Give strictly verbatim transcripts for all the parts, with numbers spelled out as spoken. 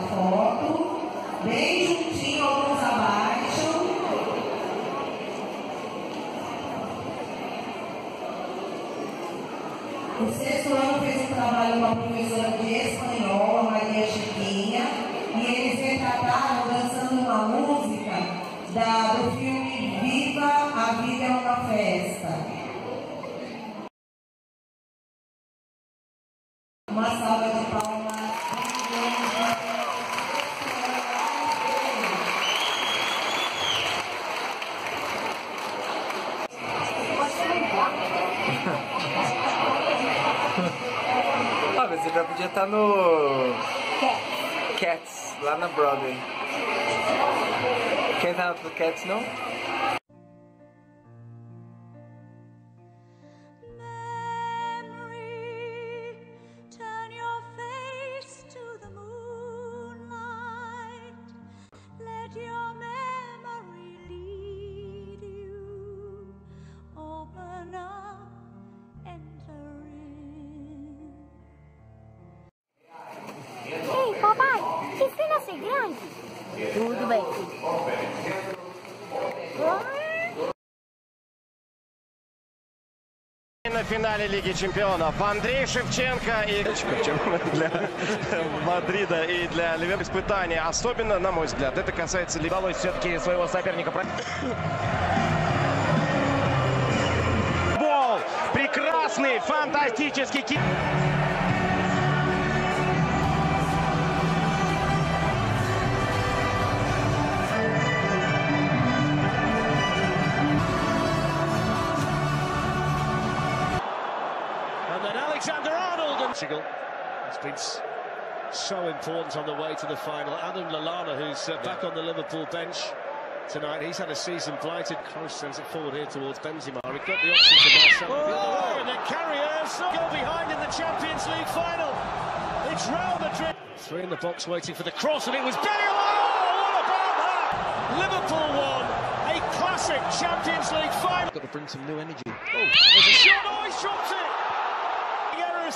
a foto, bem juntinho, alguns abaixo. O sexto ano fez um trabalho com a professora de espanhol, Maria Chiquinha, e eles retrataram dançando uma música da, do filme Viva a Vida é uma Festa. Uma salva de palmas. Ah, mas você já podia estar no Cats, lá na Broadway. Quem tá no Cats, não? Tudo bem. На финале Лиги Чемпионов Андрей Шевченко и для Мадрида и для Ливерпуля испытания. Особенно, на мой взгляд, это касается Ливерпуля. Все-таки своего соперника. Бол, прекрасный, фантастический кик. Alexander Arnold and Portugal has been so important on the way to the final. Adam Lallana, who's uh, back yeah. on the Liverpool bench tonight, he's had a season blighted. Kroos sends it forward here towards Benzema. He's got the option to Marcelo. Oh, and the carriers go behind in the Champions League final. It's Real Madrid. Three in the box waiting for the cross, and it was Bale. Oh, what about that? Liverpool won a classic Champions League final. Got to bring some new energy. Oh, there's a shot. Oh, he shot it.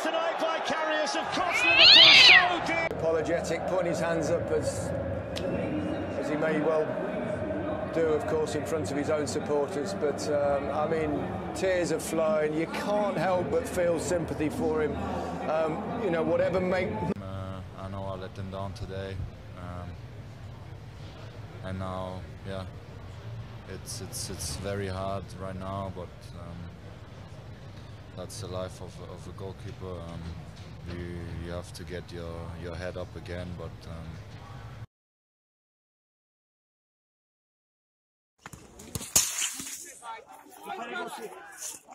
Tonight by Carrius, of course, Liverpool so dear. Apologetic, putting his hands up as, as he may well do, of course, in front of his own supporters. But, um, I mean, tears are flowing. You can't help but feel sympathy for him. Um, you know, whatever make... Uh, I know I let them down today. Um, and now, yeah, it's, it's, it's very hard right now, but... Um, That's the life of, of a goalkeeper. Um, you, you have to get your, your head up again, but... Um